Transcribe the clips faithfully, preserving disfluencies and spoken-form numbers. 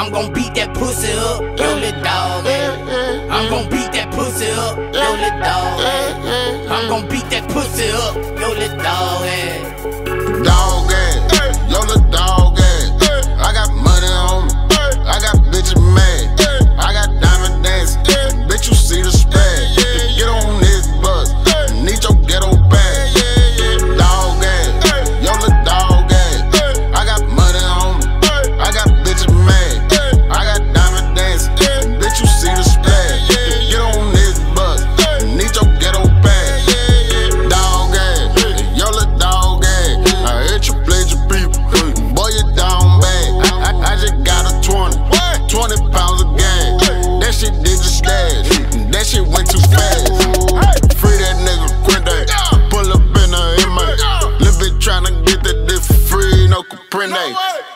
I'm gon' beat that pussy up, yo little dog. I'm gon' beat that pussy up, yo little dog. I'm gon' beat that pussy up, yo little dog. Dog ass, yo little dog ass. I got money on me, I got bitches mad, I got diamond dance, bitch you see the spaz. Get on this bus, need your ghetto bag. Dog ass, yo little dog ass. I got money on me, I got bitches mad.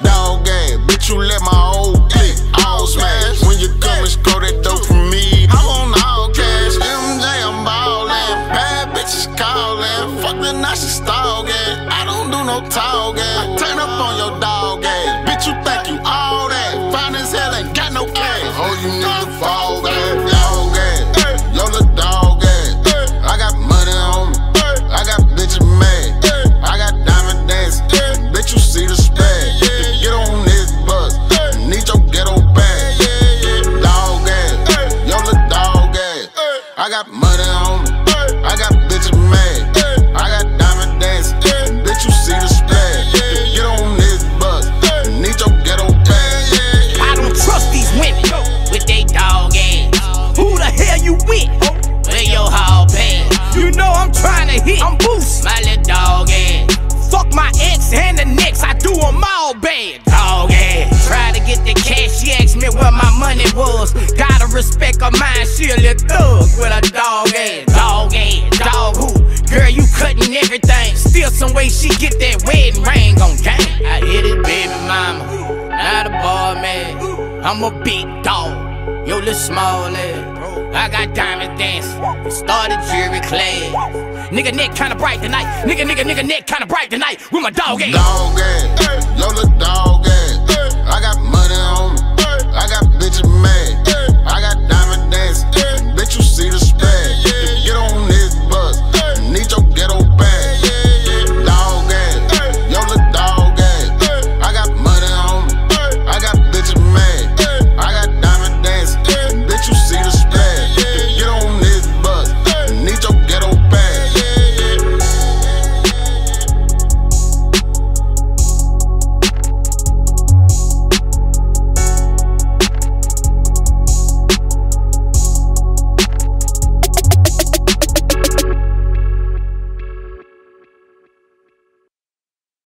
Dog ass, bitch, you let my old clique all smash. When you come and score that dope from me, I'm on all cash. M J, I'm ballin', bad bitches callin'. Fuck the nice dog ass, I don't do no tall ass. Turn up on your dog ass, bitch, you think you all that. Fine as hell, ain't got no cash. Oh, you niggas fall back. Dog ass, yo little dog ass. I got money on me, I got bitches mad, I got diamond dance, bitch, you see the spell. I got money on me, I got bitches mad, I got diamond dance, bitch you see the splash. Get on this bus, need your ghetto bag. I don't trust these women with they dog ass. Who the hell you with? Where your hall pass? You know I'm trying to hit, I'm boost my little dog ass. Fuck my ex and the next, I do them all bad. Dog ass, try to get the cash, she asked me where my money was. Gotta respect her mind, she a little thug with a dog ass, dog ass, dog who? Girl, you cutting everything. Still some way she get that wedding ring on gang. I hit it, baby mama, not a boy man. I'm a big dog, yo little small ass. I got diamond dance, started jewelry class. Nigga neck kinda bright tonight. Nigga, nigga, nigga neck kinda bright tonight. With my dog ass, dog ass, yo little dog.